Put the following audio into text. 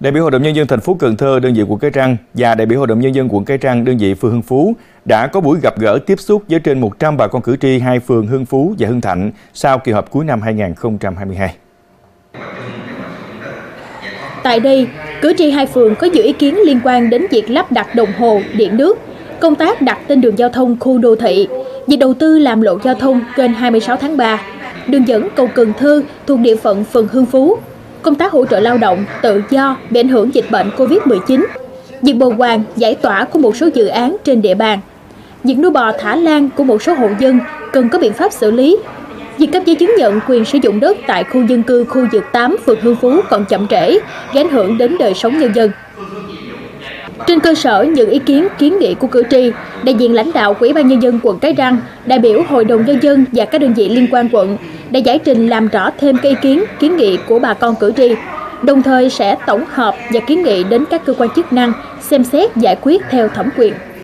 Đại biểu Hội đồng Nhân dân thành phố Cần Thơ, đơn vị quận Cái Răng và đại biểu Hội đồng Nhân dân quận Cái Răng, đơn vị phường Hưng Phú đã có buổi gặp gỡ tiếp xúc với trên 100 bà con cử tri hai phường Hưng Phú và Hưng Thạnh sau kỳ họp cuối năm 2022. Tại đây, cử tri hai phường có nhiều ý kiến liên quan đến việc lắp đặt đồng hồ, điện nước, công tác đặt tên đường giao thông khu đô thị, việc đầu tư làm lộ giao thông kênh 26 tháng 3, đường dẫn cầu Cần Thơ thuộc địa phận phường Hưng Phú, công tác hỗ trợ lao động tự do bị ảnh hưởng dịch bệnh Covid-19, việc bồi hoàn giải tỏa của một số dự án trên địa bàn, việc nuôi bò thả lan của một số hộ dân cần có biện pháp xử lý, việc cấp giấy chứng nhận quyền sử dụng đất tại khu dân cư khu vực 8 phường Hưng Phú còn chậm trễ, gây ảnh hưởng đến đời sống nhân dân. Trên cơ sở những ý kiến kiến nghị của cử tri, đại diện lãnh đạo Ủy ban Nhân dân quận Cái Răng, đại biểu Hội đồng Nhân dân và các đơn vị liên quan quận đã giải trình làm rõ thêm các ý kiến kiến nghị của bà con cử tri, đồng thời sẽ tổng hợp và kiến nghị đến các cơ quan chức năng xem xét giải quyết theo thẩm quyền.